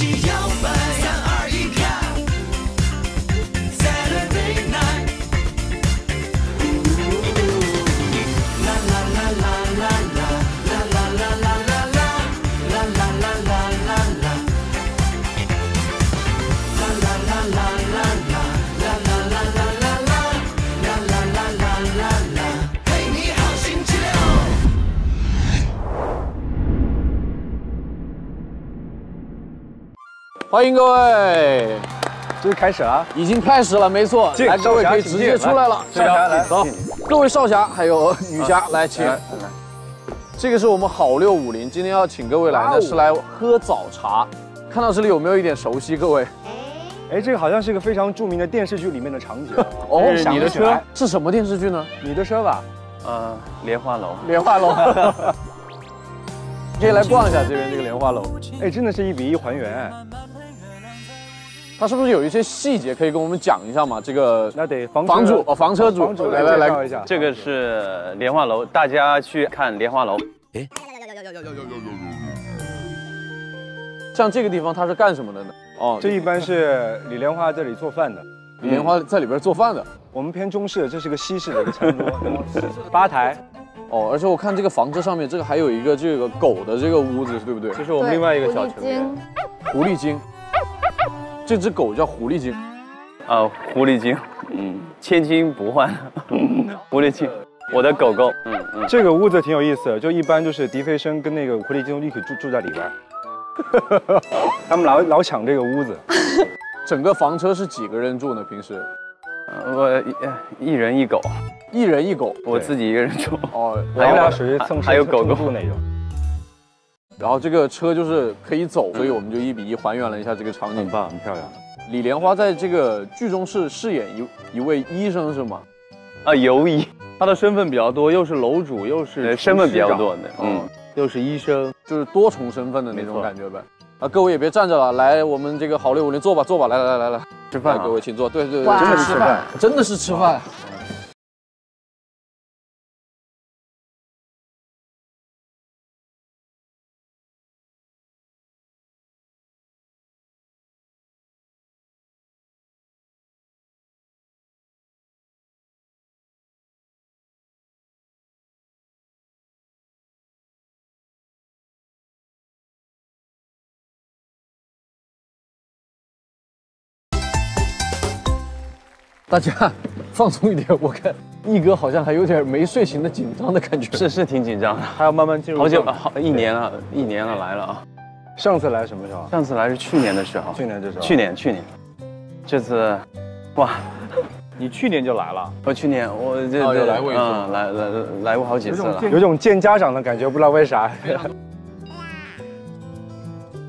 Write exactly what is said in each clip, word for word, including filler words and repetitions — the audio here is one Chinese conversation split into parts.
起摇摆，三二一跳 ，Saturday night， 啦啦啦啦啦啦啦啦啦啦啦啦啦啦啦啦啦啦，啦啦啦啦啦啦啦啦啦啦啦啦啦啦啦啦，陪你好心情。 欢迎各位，这开始了，已经开始了，没错，来，各位可以直接出来了，少侠来，走，各位少侠还有女侠来，请，这个是我们好六五零，今天要请各位来呢是来喝早茶，看到这里有没有一点熟悉？各位，哎，这个好像是个非常著名的电视剧里面的场景，哦，你的车是什么电视剧呢？你的车吧，呃，莲花楼，莲花楼。 可以来逛一下这边这个莲花楼，哎，真的是一比一还原。它是不是有一些细节可以跟我们讲一下嘛？这个那得房房主哦，房车主来来来，这个是莲花楼，大家去看莲花楼。哎，像这个地方它是干什么的呢？哦，这一般是李莲花这里做饭的，李莲花在里边做饭的。我们偏中式，这是个西式的一个餐桌，吧台。 哦，而且我看这个房车上面这个还有一个这个狗的这个屋子，对不对？这是我们另外一个小球员，狐狸精。这只狗叫狐狸精，啊，狐狸精，嗯，千金不换，狐狸精，我的狗狗。嗯嗯，这个屋子挺有意思，就一般就是狄飞升跟那个狐狸精一起住住在里边，他们老老抢这个屋子。整个房车是几个人住呢？平时？ 我一人一狗，一人一狗，我自己一个人住。哦，我们俩属于蹭吃还有狗狗住那种。然后这个车就是可以走，所以我们就一比一还原了一下这个场景。很棒，很漂亮。李莲花在这个剧中是饰演一一位医生是吗？啊，游医，他的身份比较多，又是楼主，又是身份比较多的，嗯，又是医生，就是多重身份的那种感觉呗。 啊，各位也别站着了，来，我们这个好六五零坐吧，坐吧，来来来来来，吃饭，各位请坐，对对对，真的是吃饭，真的是吃饭。大家放松一点，我看一哥好像还有点没睡醒的紧张的感觉，是是挺紧张的，还要慢慢进入。好久，好一年了，一年了来了啊！上次来什么时候？上次来是去年的时候。去年这时候。去年去年，这次，哇，你去年就来了？我去年我这就来过一次，来来来过好几次了，有种见家长的感觉，不知道为啥。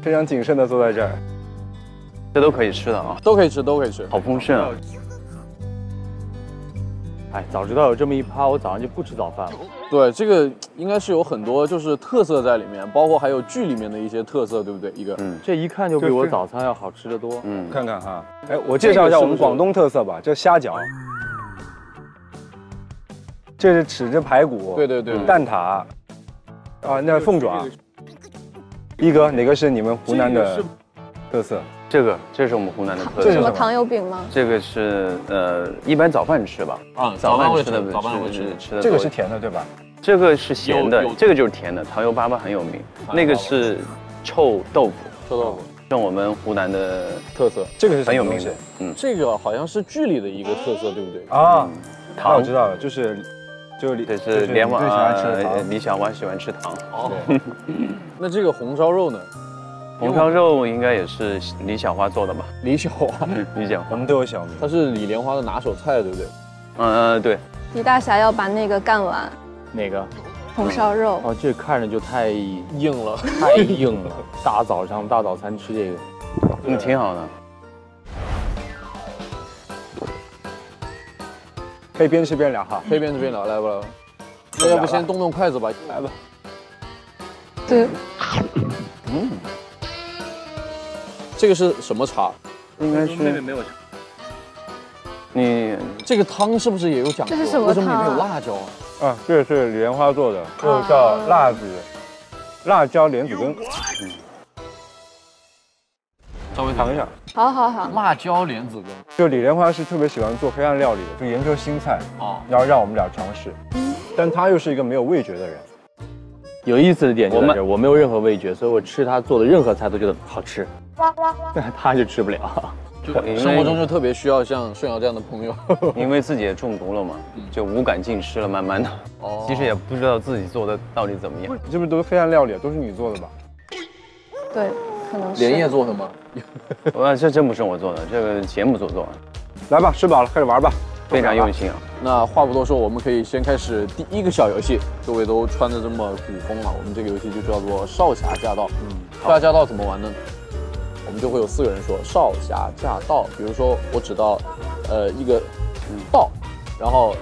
非常谨慎的坐在这儿，这都可以吃的啊，都可以吃，都可以吃，好丰盛啊！ 哎，早知道有这么一趴，我早上就不吃早饭了。对，这个应该是有很多就是特色在里面，包括还有剧里面的一些特色，对不对？一个，嗯，这一看就比我早餐要好吃得多。嗯，看看哈，哎，我介绍一下我们广东特色吧，这虾饺，这是豉汁排骨，对对对，蛋挞，啊，那凤爪。一哥，哪个是你们湖南的特色？ 这个，这是我们湖南的特色。这是什么糖油饼吗？这个是呃，一般早饭吃吧。啊，早饭吃的，早饭会吃吃的。这个是甜的，对吧？这个是咸的，这个就是甜的。糖油粑粑很有名，那个是臭豆腐。臭豆腐，像我们湖南的特色，这个是很有名的。嗯，这个好像是剧里的一个特色，对不对？啊，糖我知道了，就是就李是莲娃，李小娃喜欢吃糖。哦，那这个红烧肉呢？ 红烧肉应该也是李小花做的吧？李小花，李小花，我们都有小名。它是李莲花的拿手菜，对不对？嗯嗯，对。李大侠要把那个干完。哪个？红烧肉。哦，这看着就太硬了，太硬了。大早上大早餐吃这个，嗯，挺好的。可以边吃边聊哈，可以边吃边聊，来吧。那要不先动动筷子吧？来吧。对。嗯。 这个是什么茶？应该是妹妹没有茶。你这个汤是不是也有讲究？这是什么汤？为什么里面有辣椒啊？啊，这是李莲花做的，这个叫辣子，辣椒莲子根。稍微尝一下。好好好。辣椒莲子羹，就李莲花是特别喜欢做黑暗料理的，就研究新菜啊，然后让我们俩尝试。嗯。但他又是一个没有味觉的人。有意思的点就在这，我没有任何味觉，所以我吃他做的任何菜都觉得好吃，但他就吃不了。 就生活中就特别需要像顺尧这样的朋友，因为自己也中毒了嘛，就无感尽失了，慢慢的，哦，其实也不知道自己做的到底怎么样。这不都是黑暗料理，都是你做的吧？对，可能是连夜做的吗？我这真不是我做的，这个节目组做的。来吧，吃饱了开始玩吧，非常用心啊。那话不多说，我们可以先开始第一个小游戏。各位都穿着这么古风啊，我们这个游戏就叫做少侠驾到。嗯，少侠驾到怎么玩呢？ 我们就会有四个人说少侠驾到，比如说我只到，呃一个到，然后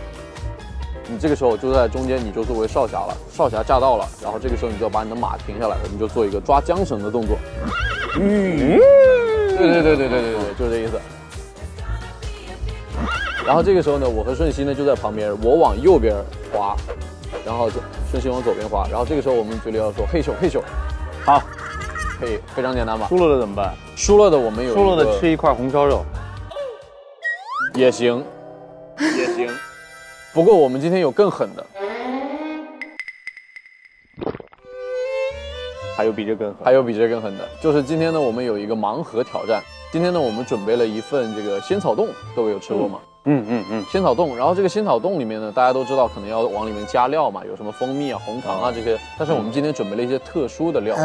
你这个时候就在中间，你就作为少侠了，少侠驾到了，然后这个时候你就要把你的马停下来，我们就做一个抓缰绳的动作。嗯，对对对对对对对，就是这意思。然后这个时候呢，我和顺熙呢就在旁边，我往右边滑，然后顺熙往左边滑，然后这个时候我们嘴里要说嘿咻嘿咻，好。 可以，非常简单吧？输了的怎么办？输了的我们有输了的吃一块红烧肉也行，也行。不过我们今天有更狠的，还有比这更狠，还有比这更狠的，就是今天呢，我们有一个盲盒挑战。今天呢，我们准备了一份这个仙草冻，各位有吃过吗？嗯嗯嗯，仙草冻。然后这个仙草冻里面呢，大家都知道可能要往里面加料嘛，有什么蜂蜜啊、红糖啊这些。但是我们今天准备了一些特殊的料。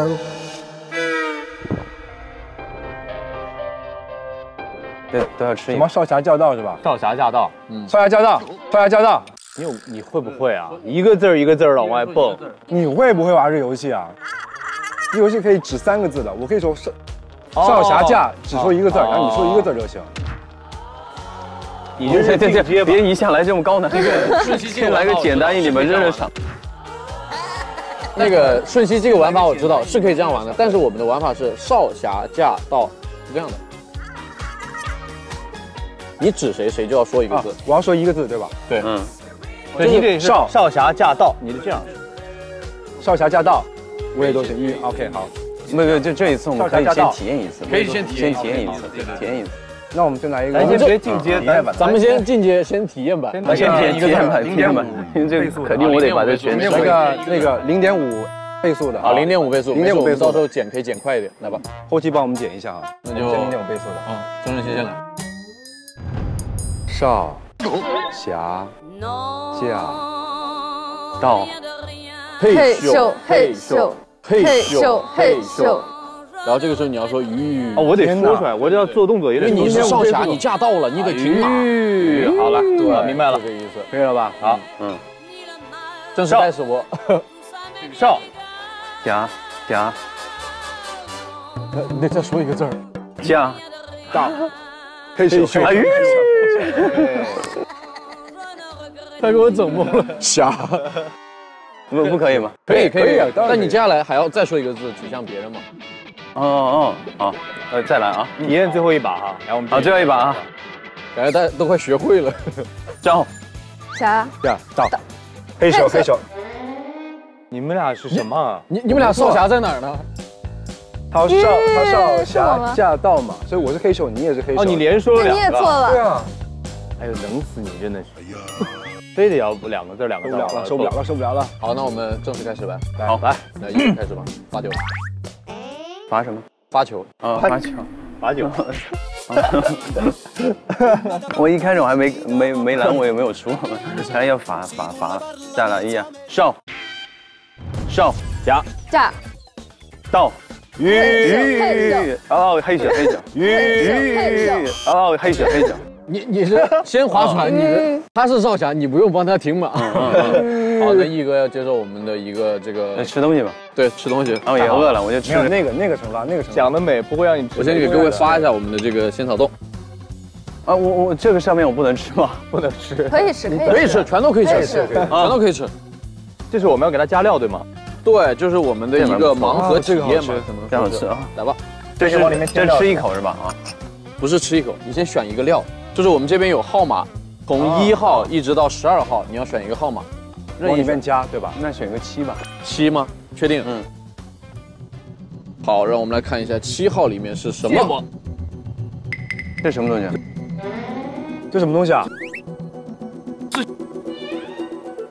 都要吃什么？少侠驾到是吧？少侠驾到，嗯，少侠驾到，少侠驾到。你有你会不会啊？一个字一个字往外蹦。你会不会玩这游戏啊？这游戏可以指三个字的，我可以说少少侠驾，只说一个字，然后你说一个字就行。你这这这别一下来这么高难度，先来个简单一点吧，热热场。那个顺熙这个玩法我知道是可以这样玩的，但是我们的玩法是少侠驾到，是这样的。 你指谁，谁就要说一个字。啊、我要说一个字，对吧？对，嗯，对，你得少少侠驾到，你得这样。少侠驾到，我也都行。嗯 ，OK， 好。那个，就这一次我们可以先体验一次，可以先体验，先体验一次，体验一次。那我们就来一个，咱先别进阶，体验版。咱们先进阶，先体验版。咱先体验版，体验版。这肯定我得把这全那个那个零点五倍速的啊，零点五倍速，零点五倍速，到时候剪可以剪快一点，来吧。后期帮我们剪一下啊，那就零点五倍速的啊。钟晨先先来。 少侠驾到，嘿咻嘿咻嘿咻嘿咻，然后这个时候你要说吁，哦，我得说出来，我这要做动作也得。因为你是少侠，你驾到了，你得停马。好了，对，明白了，这个意思，可以了吧？好，嗯，正式开始，我少侠驾，你得再说一个字儿，驾到，嘿咻，哎吁。 他给我整懵了，侠，不不可以吗？可以可以，但你接下来还要再说一个字指向别人嘛？哦哦，好，呃，再来啊，体验最后一把哈，来我们好最后一把啊，感觉大家都快学会了。张，侠，呀，到，黑手黑手，你们俩是什么啊？你你们俩少侠在哪儿呢？ 他少他少侠驾到嘛，所以我是黑手，你也是黑手。哦，你连说了两个，你也错了。对啊，哎呦，冷死你，真的是，非得要两个字两个字。受不了了，受不了了。好，那我们正式开始吧。好，来，那一开始吧，罚球。罚什么？罚球啊，罚球，罚球。我一开始我还没没没拦，我也没有说，现在要罚罚罚了，再来一，少少侠驾到。 吁！哦，黑血黑血！吁！哦，黑血黑血！你你是先划船，你是他是少侠，你不用帮他停马。好，那毅哥要接受我们的一个这个吃东西吧？对，吃东西。哦，也饿了，我就吃那个那个惩罚，那个惩罚。讲得美，不会让你吃。我先给各位发一下我们的这个仙草冻。啊，我我这个上面我不能吃吗？不能吃。可以吃，可以吃，全都可以吃，全都可以吃。这是我们要给他加料，对吗？ 对，就是我们的一个盲盒体验嘛，这样吃啊，来吧，这是往里面先吃一口是吧？啊，不是吃一口，你先选一个料，就是我们这边有号码，从一号一直到十二号，你要选一个号码，往里面加，对吧？那选个七吧。七吗？确定？嗯。好，让我们来看一下七号里面是什么。这什么东西？这什么东西啊？这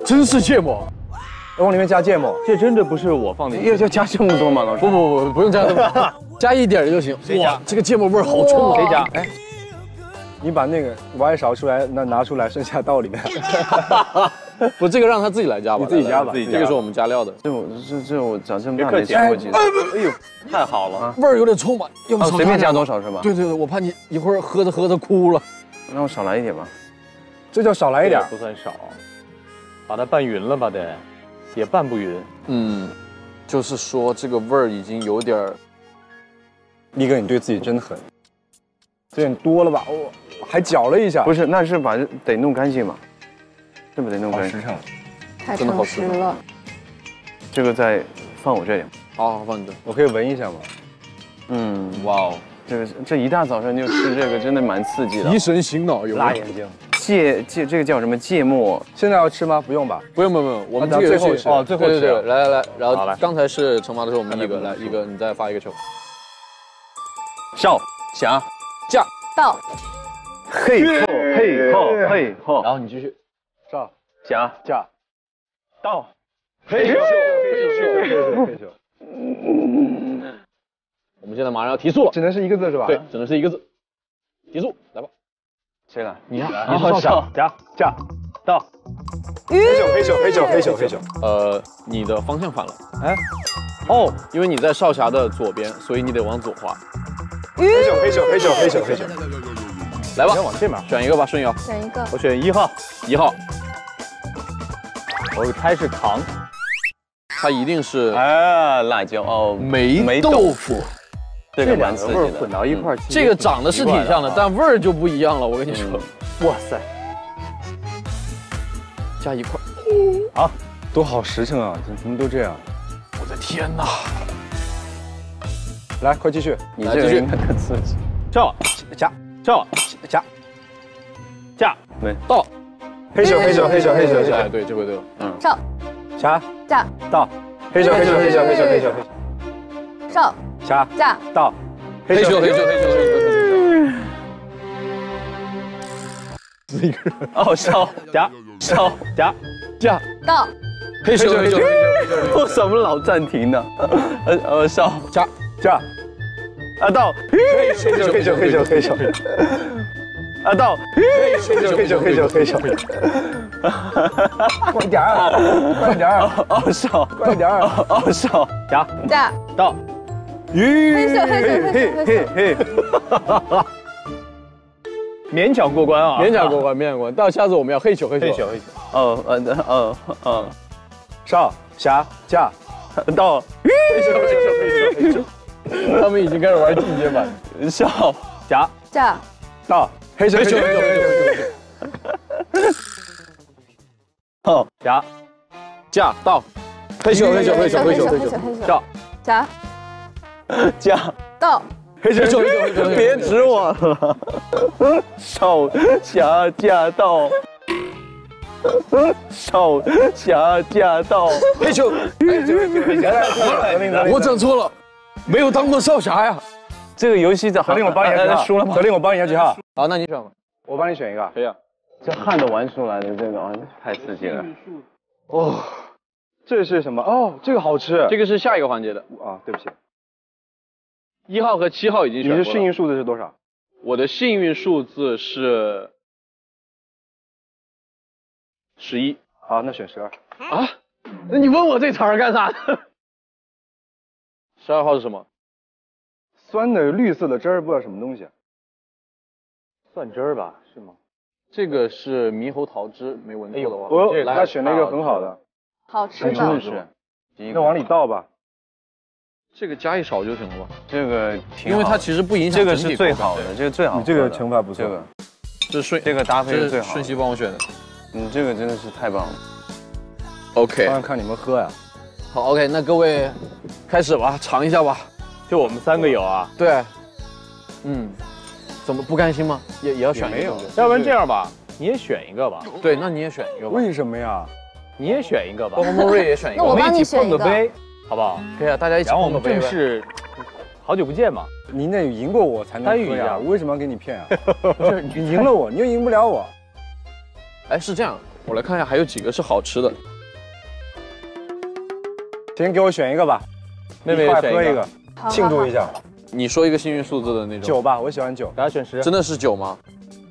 真是芥末，要往里面加芥末。这真的不是我放的，要要加这么多吗？老师？不不不，不用加这么多，加一点就行。哇，这个芥末味儿好冲啊！谁加？哎，你把那个挖一勺出来，那拿出来，剩下倒里面。不，这个让他自己来加吧，你自己加吧，自己加。这个是我们加料的。这我这这我长这么大没见过几次。哎呦，太好了啊！味儿有点冲吧，要不随便加多少是吧？对对对，我怕你一会儿喝着喝着哭了。那我少来一点吧，这叫少来一点，不算少，把它拌匀了吧得，也拌不匀。嗯，就是说这个味儿已经有点儿。力哥，你对自己真狠，有点多了吧？我还搅了一下。不是，那是把得弄干净嘛。 是不是得弄干净？太诚实了。这个再放我这里。好好放你这。我可以闻一下吗？嗯，哇哦，这个这一大早上就吃这个，真的蛮刺激的。提神醒脑，有辣眼睛。芥芥这个叫什么芥末？现在要吃吗？不用吧。不用不用不用，我们这个最后吃。哦，最后吃。对对对，来来来，然后刚才是惩罚的时候，我们一个来一个，你再发一个球。哨响，驾到。嘿吼嘿吼嘿吼，然后你继续。 上下下到，嘿咻嘿咻嘿咻！我们现在马上要提速了，只能是一个字是吧？对，只能是一个字。提速，来吧。谁来？你来。你上下下下到，嘿咻嘿咻嘿咻嘿咻嘿咻。呃，你的方向反了。哎，哦，因为你在少侠的左边，所以你得往左滑。嘿咻嘿咻嘿咻嘿咻嘿咻。来吧，往这边选一个吧，顺瑶。选一个。我选一号，一号。 我猜是糖，它一定是啊辣椒哦霉豆腐，这个蛮刺激的，混到一块儿，这个长得是挺像的，但味儿就不一样了。我跟你说，哇塞，加一块儿，啊，多好实诚啊！怎么都这样？我的天哪！来，快继续，你这个太刺激。照加照加加没到。 黑手黑手黑手黑手黑手，哎，对，这回对了。嗯，少，侠，驾到，黑手黑手黑手黑手黑手黑手，少，侠，驾到，黑手黑手黑手黑手。是一个人。哦，少，侠，少，侠，驾到，黑手黑手黑手。为什么老暂停呢？呃呃，少，侠，驾，啊到，黑手黑手黑手黑手。 啊到，嘿咻嘿咻嘿咻嘿咻，快点儿，快点儿，哦少，快点儿，哦少，加加到，吁，嘿咻嘿咻嘿嘿嘿，勉强过关啊，勉强过关，勉强过关。到下次我们要嘿咻嘿咻嘿咻嘿咻。哦，嗯嗯嗯，少侠加到，嘿咻嘿咻嘿咻。他们已经开始玩进阶版，少侠加到。 黑熊，黑熊，黑熊，黑熊。哦，夹，夹到，黑熊，黑熊，黑熊，黑熊，黑熊，到，夹，夹到，黑熊，黑熊，黑熊，别指我了，手夹夹到，手夹夹到，黑熊，黑熊，黑熊，我整错了，没有当过少侠呀。 这个游戏的责令我帮你下，输了吗？责令我帮你下去哈。好，那你选吧，我帮你选一个。对呀，这汗都玩出来了，这个啊，太刺激了。哦，这是什么？哦，这个好吃。这个是下一个环节的啊，对不起。一号和七号已经选过了。你的幸运数字是多少？我的幸运数字是十一。好，那选十二。啊？那你问我这茬儿干啥？十二号是什么？ 酸的绿色的汁儿，不知道什么东西，蒜汁儿吧？是吗？这个是猕猴桃汁，没闻过的话，我那选了一个很好的，好吃真的是，那往里倒吧，这个加一勺就行了吧？这个挺，因为它其实不影响，这个是最好的，这个最好。你这个惩罚不错，这个这顺这个搭配是最好。顺熙帮我选的，你这个真的是太棒了。OK， 看看你们喝呀。好 ，OK， 那各位开始吧，尝一下吧。 就我们三个有啊，对，嗯，怎么不甘心吗？也也要选一个，要不然这样吧，你也选一个吧。对，那你也选一个吧。为什么呀？你也选一个吧。包括莫瑞也选一个，我们一起碰个杯，好不好？可以啊，大家一起碰个杯。然后我们正式好久不见嘛。您得赢过我才能参与一下，我为什么要给你骗啊？不是你赢了我，你又赢不了我。哎，是这样，我来看一下还有几个是好吃的。先给我选一个吧，妹妹选一个，庆祝一下。你说一个幸运数字的那种。九吧，我喜欢九。给他选十。真的是九吗？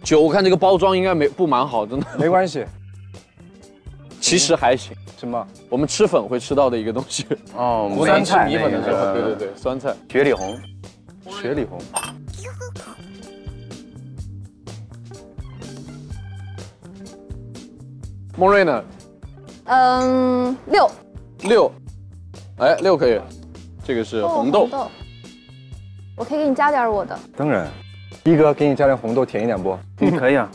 九，我看这个包装应该没不蛮好，真的。没关系。 其实还行，什么？我们吃粉会吃到的一个东西哦，湖南吃米粉的时候，对对对，酸菜，雪里红，雪里红。孟瑞呢？嗯，六六，哎，六可以，这个是红豆，我可以给你加点我的，当然，一哥给你加点红豆，甜一点不？你可以啊，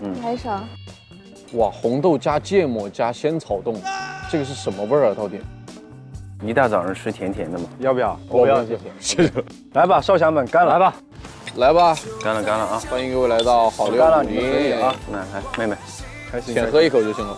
嗯，还有啥？ 哇，红豆加芥末加鲜草冻，这个是什么味儿啊？到底？一大早上吃甜甜的吗？要不要？我不要，谢谢。谢谢。来吧，少侠们，干了！来吧，来吧，干了干了啊！欢迎各位来到好六五零啊！来来，妹妹，开心，先喝一口就行了。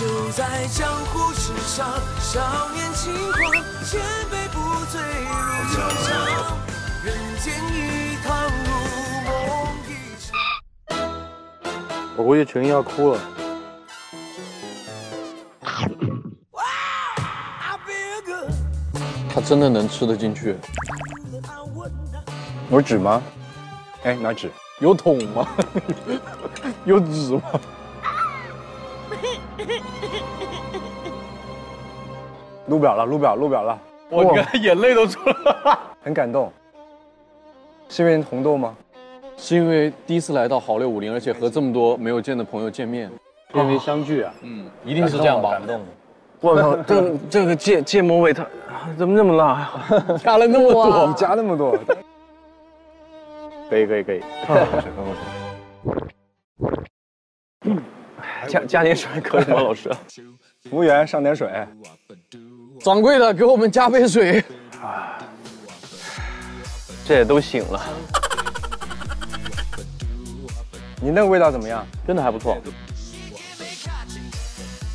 就在江湖之上，少年轻狂，千杯不醉如朝朝。人间一趟如梦一场。我估计群要哭了。他真的能吃得进去？有纸吗？哎，拿纸。有桶吗？有纸吗？ 录表了，录表，录表了！我你看眼泪都出来了，很感动。是因为红豆吗？是因为第一次来到好六五零，而且和这么多没有见的朋友见面，因为相聚啊，嗯，一定是这样吧？感动。我靠，这这个芥芥末味它怎么那么辣？加了那么多，你加那么多。可以可以可以，喝口水，喝口水。 加加点水可以吗，老师？服务员上点水。掌柜的，给我们加杯水。啊，这也都醒了。你那个味道怎么样？真的还不错。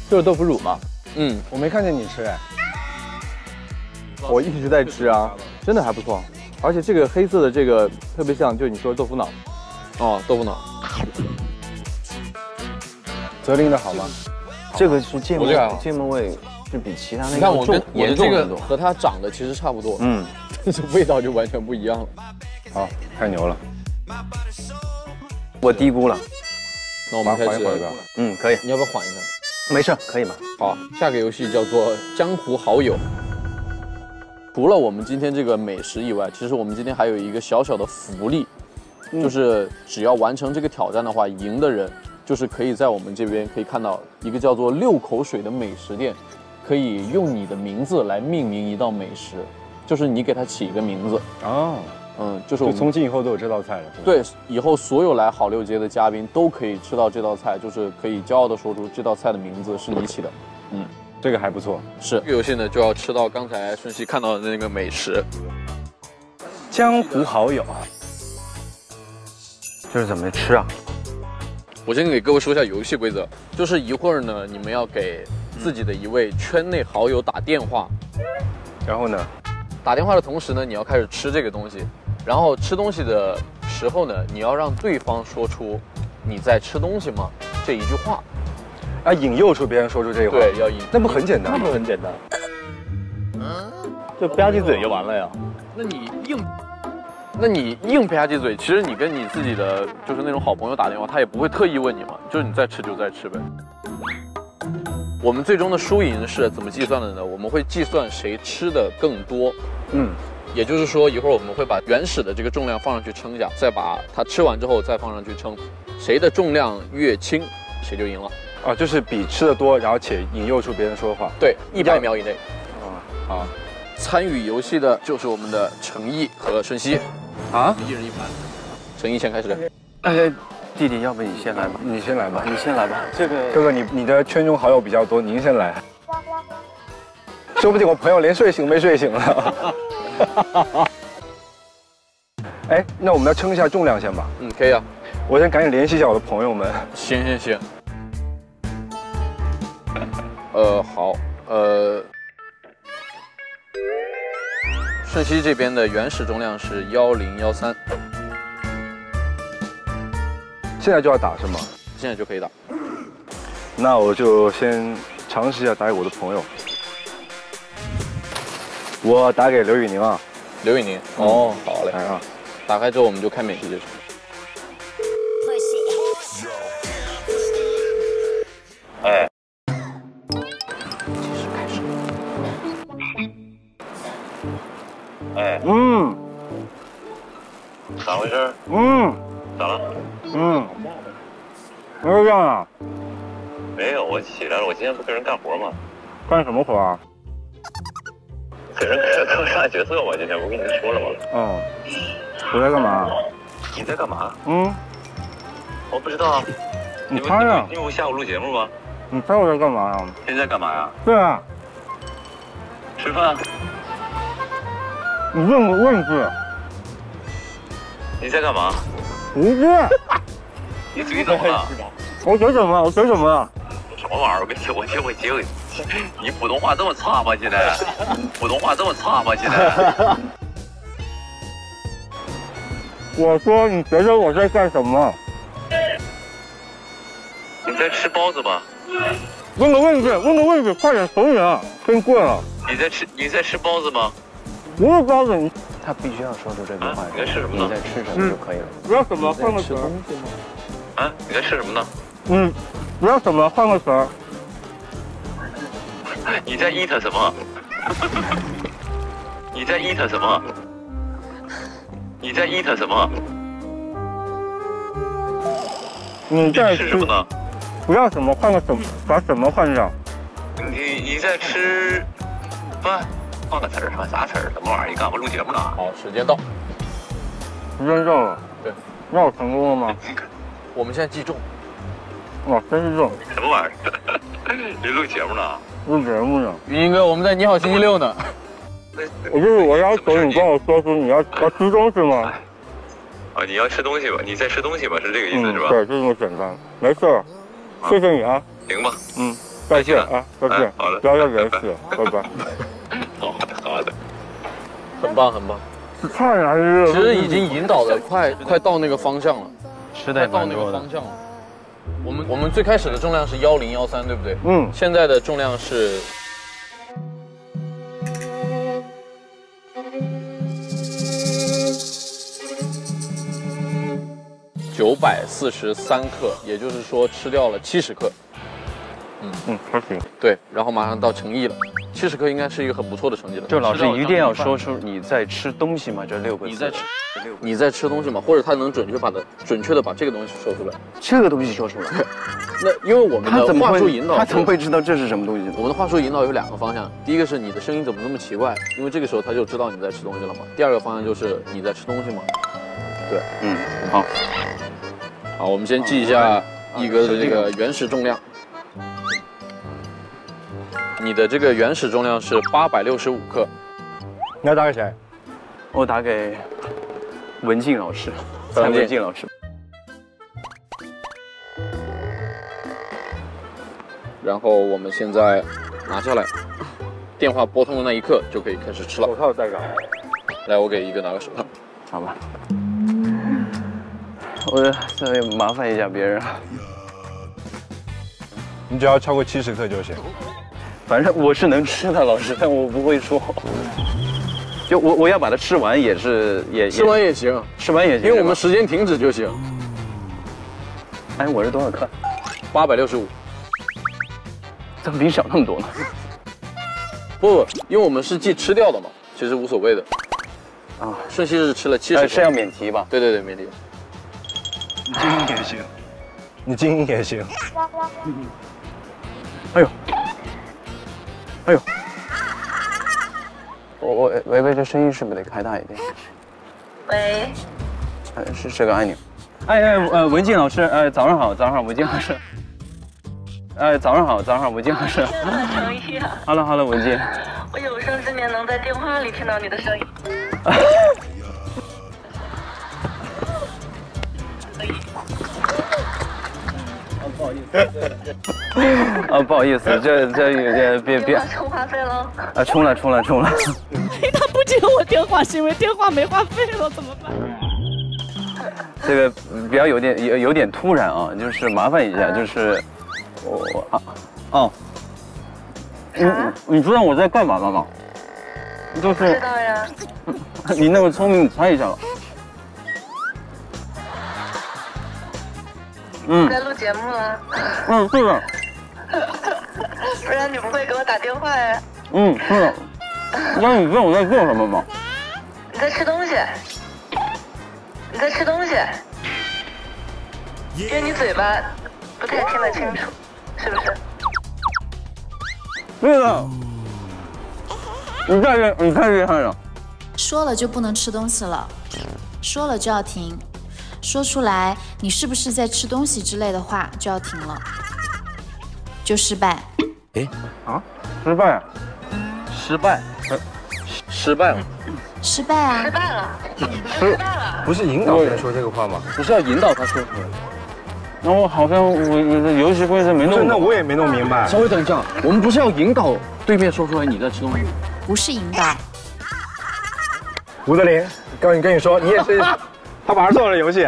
就是豆腐乳嘛。嗯，我没看见你吃哎。我一直在吃啊，真的还不错。而且这个黑色的这个特别像，就你说豆腐脑。哦，豆腐脑。 泽林的好吗？这个是芥末，芥末味是比其他那个。你看我跟我的这个和它长得其实差不多，嗯，但是味道就完全不一样了。好，太牛了！我低估了。那我们开始吧。嗯，可以。你要不要缓一下？没事，可以吧？好，下个游戏叫做江湖好友。除了我们今天这个美食以外，其实我们今天还有一个小小的福利，就是只要完成这个挑战的话，赢的人。 就是可以在我们这边可以看到一个叫做六口水的美食店，可以用你的名字来命名一道美食，就是你给它起一个名字哦，嗯，就是我们从今以后都有这道菜了。对，以后所有来好六街的嘉宾都可以吃到这道菜，就是可以骄傲地说出这道菜的名字是你起的。嗯，这个还不错。是，这个游戏呢就要吃到刚才顺熙看到的那个美食。江湖好友，这是怎么吃啊？ 我先给各位说一下游戏规则，就是一会儿呢，你们要给自己的一位圈内好友打电话，然后呢，打电话的同时呢，你要开始吃这个东西，然后吃东西的时候呢，你要让对方说出你在吃东西吗这一句话，啊，引诱出别人说出这句话，对，要引，那不很简单？那不很简单，嗯，就吧唧嘴就完了呀。那你硬。 那你硬吧唧嘴，其实你跟你自己的就是那种好朋友打电话，他也不会特意问你嘛，就是你再吃就再吃呗。我们最终的输赢是怎么计算的呢？我们会计算谁吃的更多。嗯，也就是说一会儿我们会把原始的这个重量放上去称一下，再把它吃完之后再放上去称，谁的重量越轻，谁就赢了。啊，就是比吃的多，然后且引诱出别人说话。对，一百秒以内。啊，好。参与游戏的就是我们的程毅和顺熙。 啊！一人一盘，陈毅先开始。哎，弟弟，要不你先来吧？你先来吧，你先来吧。这个哥哥，你你的圈中好友比较多，您先来。说不定我朋友连睡醒没睡醒了。哎，那我们要称一下重量先吧。嗯，可以啊。我先赶紧联系一下我的朋友们。行行行。呃，好，呃，瞬息这边的原始重量是一零一三，现在就要打是吗？现在就可以打。那我就先尝试一下打给我的朋友，我打给刘宇宁啊。刘宇宁，哦，嗯、好嘞，来啊，打开之后我们就看免提就是。 哎，计时开始。哎，嗯，咋回事？嗯，咋了？嗯，不是这样啊。没有，我起来了。我今天不跟人干活吗？干什么活啊？给人给人干角色嘛。今天我跟你说了吗？哦。我在干嘛？你在干嘛？嗯。我不知道啊。你猜呀？因为我下午录节目吗？ 你猜我在干嘛呀？现在干嘛呀？对啊，吃饭。你问我问句。你在干嘛？无事。你嘴怎么了？我嘴怎么了？我嘴怎么了？什么玩意儿？我跟你我我我，你普通话这么差吗？现在？普通话这么差吗？现在？我说你觉得我在干什么？你在吃包子吧？ 问个问题，问个问题，快点怂人，真过了。你在吃你在吃包子吗？不是包子，你他必须要说出这句话。你在吃什么呢？你在吃什么就可以了。不要什么，换个词。啊，你在吃什么呢？嗯，不要什么，换个词。你在 eat 什么？你在 eat 什么？你在 eat 什么？你在吃什么呢？ 不要什么，换个什么，把什么换掉。你你在吃饭，换个词儿，换啥词儿？什么玩意儿？你干嘛录节目呢？好，时间到。时间到了。对。那我成功了吗？我们现在计重。哇，真是重！什么玩意儿？你录节目呢？录节目呢。云英哥，我们在《你好星期六》呢。我就是我要求你帮我说出你要要吃东西吗？啊，你要吃东西吧？你在吃东西吧？是这个意思是吧？对，就这么简单，没事。 谢谢你啊，行吧，嗯，再见啊，再见，好了，不要再联系了，拜拜。好的，好的，很棒，很棒。太难了，其实已经引导的快快到那个方向了，吃的到那个方向了。我们我们最开始的重量是一零一三，对不对？嗯。现在的重量是九百四十三克，也就是说吃掉了七十克。嗯嗯，还行。对，然后马上到诚意了，七十克应该是一个很不错的成绩了。就老师一定要说出你在吃东西吗？这六个字。你在吃，你在吃东西吗？或者他能准确把它准确的把这个东西说出来。这个东西说出来。那因为我们的话术引导，他怎么会知道这是什么东西？我们的话术引导有两个方向，第一个是你的声音怎么那么奇怪，因为这个时候他就知道你在吃东西了嘛。第二个方向就是你在吃东西吗？对，嗯，好。 好，我们先记一下一哥的这个原始重量。你的这个原始重量是八百六十五克。你要打给谁？我打给文静老师，蔡文静老师。然后我们现在拿下来，电话拨通的那一刻就可以开始吃了。手套在哪？来，我给一哥拿个手套。好吧。 我稍微麻烦一下别人，你只要超过七十克就行。反正我是能吃的，老师，但我不会说。就我我要把它吃完也是也吃完也行，吃完也行，因为我们时间停止就行。哎，我是多少克？八百六十五。怎么比你少那么多呢？不不，因为我们是计吃掉的嘛，其实无所谓的。啊，顺序是吃了七十克。是要免提吧？对对对，免提。 你精英也行，你精英也行。哎呦，哎呦，我我喂喂，这声音是不是得开大一点？喂，哎，是这个按钮。哎哎呃，文静老师，哎，早上好，早上好，文静老师。哎，早上好，早上好，文静老师。成毅啊。Hello Hello， 文静。我有生之年能在电话里听到你的声音。不好意思。啊，不好意思，这这有点别别。充话费了。啊，充了，充了，充了。他不接我电话是因为电话没话费了，怎么办？这个比较有点有有点突然啊，就是麻烦一下，就是我啊哦。你你知道我在干嘛了吗？就是。知道呀。你那么聪明，你猜一下吧。 嗯，在录节目啊。嗯，对的。不然你不会给我打电话呀？嗯，是的。那你知道我在做什么吗？你在吃东西。你在吃东西。因为你嘴巴不太听得清楚，是不是？对的。你太厉，你太厉害了。说了就不能吃东西了，说了就要停。 说出来，你是不是在吃东西之类的话就要停了，就失败。哎啊，失败，失败，失败了，失败啊，失败了，失败了。不是引导他说这个话吗？不是要引导他说什么？那我好像我游戏规则没弄，那我也没弄明白。稍微等一下，我们不是要引导对面说出来你在吃东西，不是引导。吴德林，跟你跟你说，你也是。 他玩错了游戏，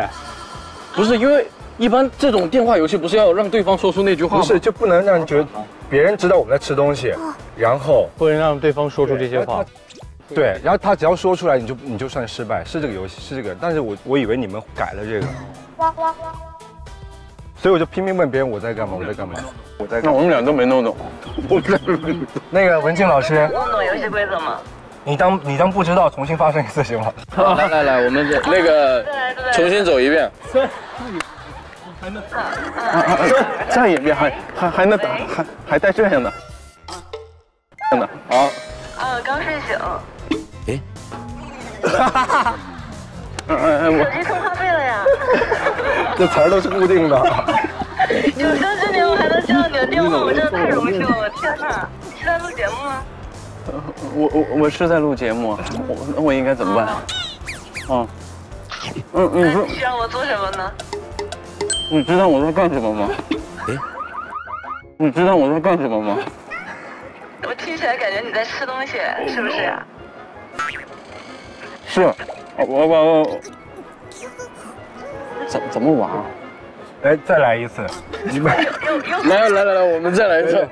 不是因为一般这种电话游戏不是要让对方说出那句话吗？不是，就不能让你觉得别人知道我们在吃东西，然后不能让对方说出这些话。对，然后他只要说出来，你就你就算失败，是这个游戏是这个。但是我我以为你们改了这个，所以我就拼命问别人我在干嘛，我在干嘛，我在干嘛。那我们俩都没弄懂。我那个文静老师，弄懂游戏规则吗？ 你当你当不知道，重新发生一次行吗？来来来，我们那个重新走一遍。还能这样一遍，还还还能打，还还带这样的，真的好。啊，刚睡醒。哎。手机充话费了呀。这词儿都是固定的。有生之年我还能接到你的电话，我真的太荣幸了！我天哪，你是在录节目吗？ 我我我是在录节目，我那我应该怎么办？啊，嗯嗯，你需要我做什么呢？你知道我在干什么吗？哎，你知道我在干什么吗？我听起来感觉你在吃东西，是不是呀？是，我我我，怎怎么玩？来，再来一次，你们来来来来，我们再来一次。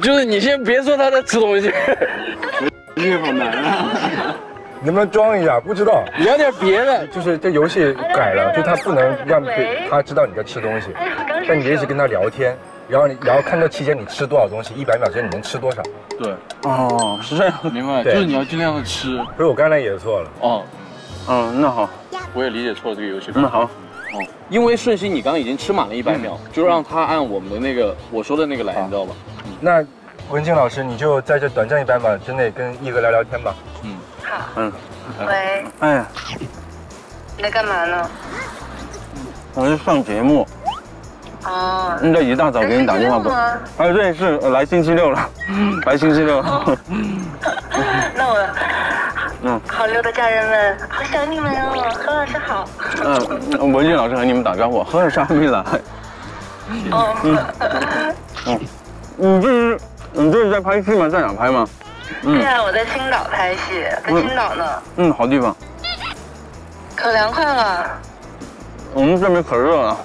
就是你先别说他在吃东西，这好难啊！能不能装一下？不知道，聊点别的。就是这游戏改了，就他不能让他知道你在吃东西，但你一直跟他聊天，然后然后看这期间你吃多少东西，一百秒之间你能吃多少。对，哦，是这样，明白？就是你要尽量的吃。不是我刚才也错了。哦，嗯，那好，我也理解错了这个游戏。那好。 哦，因为顺鑫，你刚刚已经吃满了一百秒，就让他按我们的那个我说的那个来，你知道吧？那文静老师，你就在这短暂一百秒之内跟一哥聊聊天吧。嗯，好，嗯，喂，哎呀，你在干嘛呢？我是上节目。哦，那一大早给你打电话不？啊，对，是来星期六了，来星期六了。那我。 嗯，好溜的家人们，好想你们哦！何老师好。嗯，文静老师和你们打招呼，何老师还没来。哦。嗯。嗯。你这是你这是在拍戏吗？在哪拍吗？嗯。对啊，我在青岛拍戏，在青岛呢。嗯，好地方。可凉快了。我们这边可热了。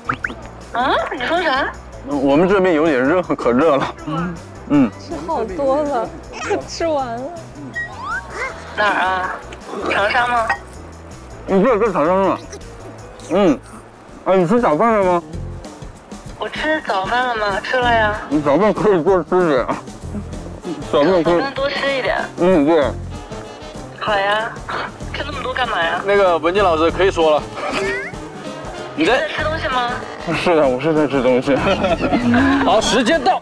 啊？你说啥？我们这边有点热，可热了。嗯。吃好多了，吃完了。 哪儿啊？长沙吗？你这在长沙吗？嗯，啊，你吃早饭了吗？我吃早饭了吗？吃了呀。你早饭可以多吃点，早饭可以多吃一点。嗯，对。好呀，吃那么多干嘛呀？那个文静老师可以说了。你在吃东西吗？是的，我是在吃东西。好，时间到。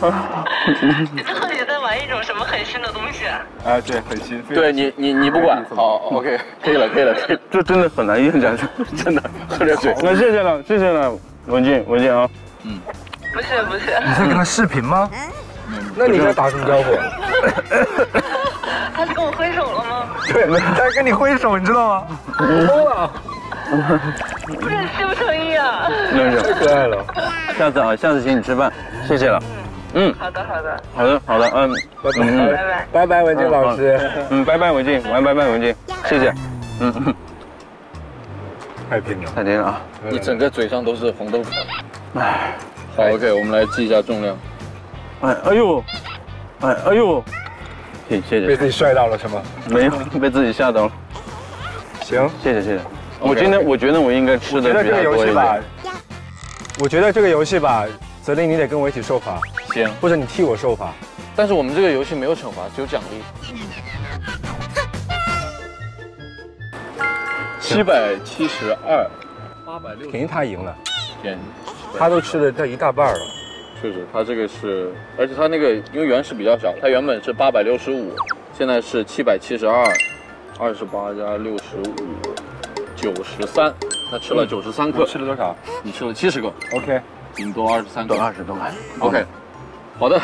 你到底在玩一种什么很新的东西啊？啊，对，很新。对你，你你不管。好 ，OK， 可以了，可以了，可以。这真的很难咽下去，真的。喝点水。那谢谢了，谢谢了，文静，文静啊。嗯。不是不是。你在跟他视频吗？那你在打什么招呼？他是跟我挥手了吗？对，他跟你挥手，你知道吗？疯了。不是诚不诚意啊？真是太可爱了。下次啊，下次请你吃饭，谢谢了。嗯，好的，好的，好的，好的，嗯，拜拜，拜拜，文静老师，嗯，拜拜，文静，晚安，拜拜，文静，谢谢，嗯。 太甜了，太甜了啊！你整个嘴上都是红豆粉。哎，好 ，OK， 我们来记一下重量。哎，哎呦，哎，哎呦，谢谢。被自己摔到了是吗？没有，被自己吓到了。行，谢谢谢谢。我今天我觉得我应该吃的比较多一点。我觉得这个游戏吧，泽林你得跟我一起受罚。行，或者你替我受罚。但是我们这个游戏没有惩罚，只有奖励。 七百七十二，八百六，肯定他赢了，便宜，他都吃了这一大半了，确实，他这个是，而且他那个因为原始比较小，他原本是八百六十五，现在是七百七十二，二十八加六十五，九十三，他吃了九十三克，吃了多少？你吃了七十个 ，OK， 顶多二十三克，二十多克 ，OK， 好的，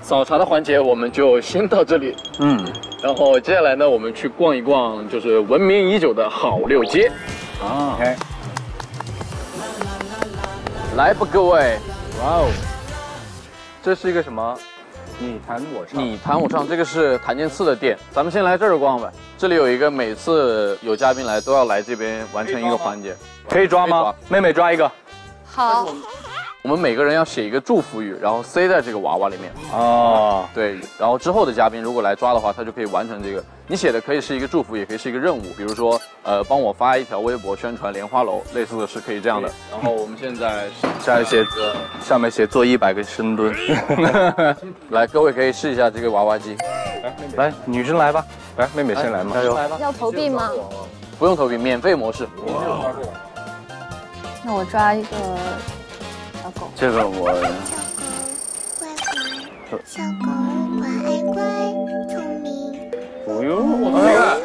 扫查的环节我们就先到这里，嗯。 然后接下来呢，我们去逛一逛，就是闻名已久的好六街。啊 ，OK， 来吧，各位，哇哦，这是一个什么？你弹我唱。你弹我唱，这个是檀健次的店，咱们先来这儿逛吧。这里有一个每次有嘉宾来都要来这边完成一个环节，可以抓吗？妹妹抓一个。好。 我们每个人要写一个祝福语，然后塞在这个娃娃里面。哦，对，然后之后的嘉宾如果来抓的话，他就可以完成这个。你写的可以是一个祝福，也可以是一个任务，比如说，呃，帮我发一条微博宣传莲花楼，类似的是可以这样的。然后我们现在下面写个，下面写做一百个深蹲。来，各位可以试一下这个娃娃机。来，女生来吧，来，妹妹先来嘛，加油！要投币吗？不用投币，免费模式。那我抓一个。 这个我。小狗乖乖，聪明。哦呦，我这个。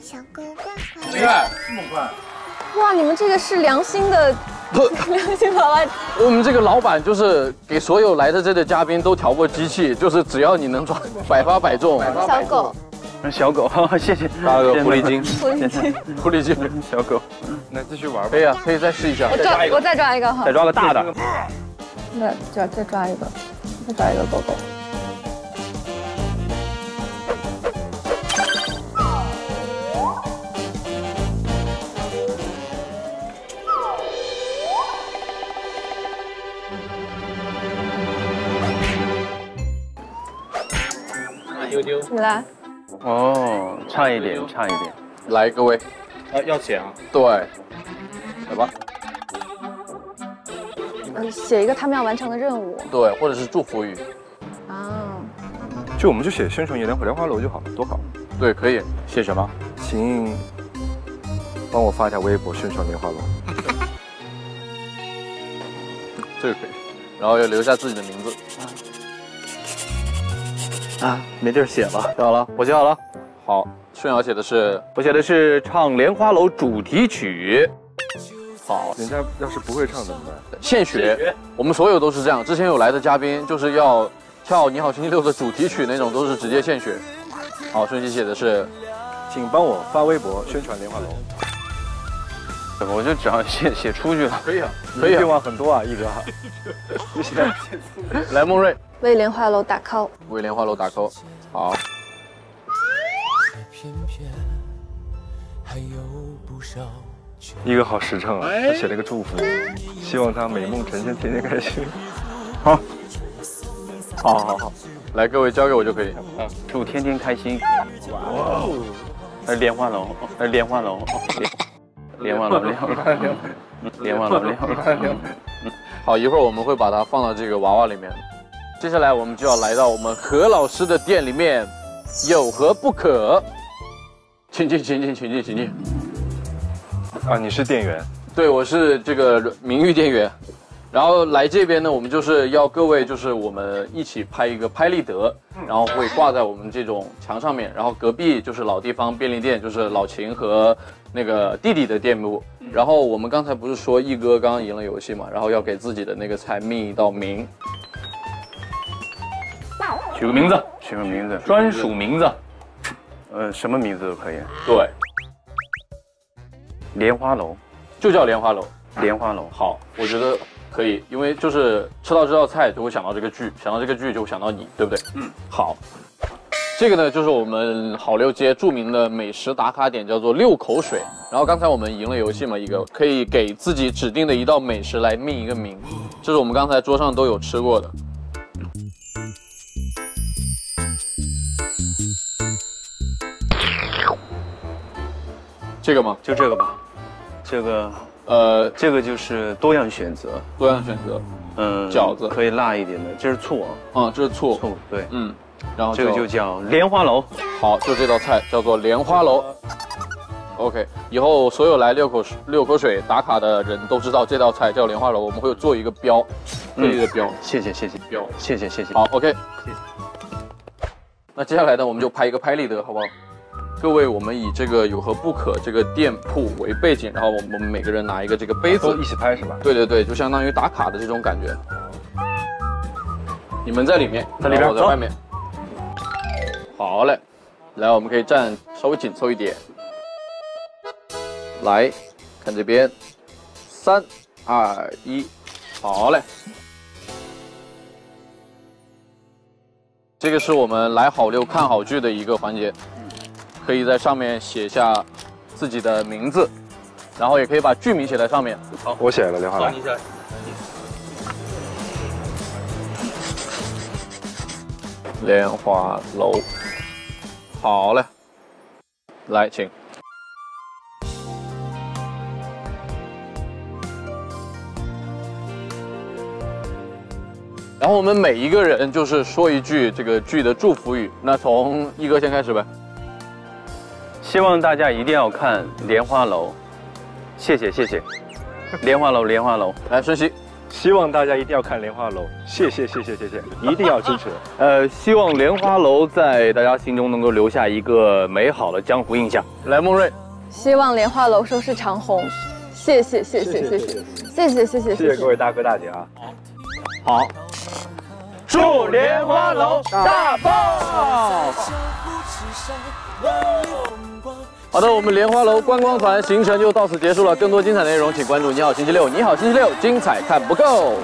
小狗乖乖。你看这么快。哇，你们这个是良心的，良心娃娃。我们这个老板就是给所有来的这的嘉宾都调过机器，就是只要你能抓，百发百中。小狗。 小狗，谢谢。抓个狐狸精，狐狸精，小狗。那继续玩吧。可以啊，可以再试一下。我抓，我再抓一个哈。再抓个大的。那抓，再抓一个，再抓一个狗狗。丢丢，你来。 哦，差一点，差一点。来，各位，要要写啊？对，来吧。嗯，写一个他们要完成的任务。对，或者是祝福语。啊。就我们就写宣传莲花楼就好了，多好。对，可以。写什么？请帮我发一条微博宣传莲花楼。这个可以。然后要留下自己的名字。啊 啊，没地儿写了，写好了，我写好了。好，顺尧写的是，我写的是唱《莲花楼》主题曲。好，人家要是不会唱怎么办？现学，我们所有都是这样。之前有来的嘉宾就是要跳《你好星期六》的主题曲那种，都是直接现学。好，顺熙写的是，请帮我发微博宣传《莲花楼》。我就只要写写出去了，可以啊，可以愿望很多啊，一哥。来，孟瑞。 为莲花楼打 call， 为莲花楼打 call， 好。一个好实诚啊，他写了个祝福，希望他美梦成真，天天开心。好，好好好，来各位交给我就可以。嗯，祝天天开心。哇哦，呃莲花楼，呃莲花楼，莲花楼，莲花楼，莲花楼，莲花楼。好，一会儿我们会把它放到这个娃娃里面。 接下来我们就要来到我们何老师的店里面，有何不可？请进，请进，请进，请进。啊，你是店员？对，我是这个名誉店员。然后来这边呢，我们就是要各位就是我们一起拍一个拍立得，然后会挂在我们这种墙上面。然后隔壁就是老地方便利店，就是老秦和那个弟弟的店铺。然后我们刚才不是说一哥刚刚赢了游戏嘛，然后要给自己的那个菜命一道名。 取个名字，取个名字，专属名字，呃，什么名字都可以。对，莲花楼，就叫莲花楼。莲花楼，好，我觉得可以，因为就是吃到这道菜就会想到这个剧，想到这个剧就会想到你，对不对？嗯，好。这个呢，就是我们好六街著名的美食打卡点，叫做六口水。然后刚才我们赢了游戏嘛，一个可以给自己指定的一道美食来命一个名，这是我们刚才桌上都有吃过的。 这个吗？就这个吧，这个，呃，这个就是多样选择，多样选择，嗯，饺子可以辣一点的，这是醋啊，啊，这是醋，醋，对，嗯，然后这个就叫莲花楼，好，就这道菜叫做莲花楼 ，OK， 以后所有来六口六口水打卡的人都知道这道菜叫莲花楼，我们会做一个标，做一个标，谢谢谢谢标，谢谢谢谢，好 ，OK， 谢谢。那接下来呢，我们就拍一个拍立得，好不好？ 各位，我们以这个有何不可这个店铺为背景，然后我们每个人拿一个这个杯子，一起拍是吧？对对对，就相当于打卡的这种感觉。你们在里面，在里边，我在外面。好嘞，来，我们可以站稍微紧凑一点。来看这边，三二一，好嘞。 这个是我们来好六看好剧的一个环节，可以在上面写下自己的名字，然后也可以把剧名写在上面。好，我写了，刘华来。莲花楼，好嘞，来，请。然后我们每一个人就是说一句这个剧的祝福语。那从一哥先开始呗。希望大家一定要看《莲花楼》，谢谢谢谢。莲花楼，莲花楼，来孙熙。希望大家一定要看《莲花楼》，谢谢谢谢谢谢，一定要支持。呃，希望《莲花楼》在大家心中能够留下一个美好的江湖印象。来，孟瑞。希望《莲花楼》收视长虹，谢谢谢谢谢谢谢谢谢谢谢谢各位大哥大姐啊。好。 祝莲花楼大爆！好的，我们莲花楼观光团行程就到此结束了。更多精彩内容，请关注《你好星期六》，《你好星期六》，精彩看不够。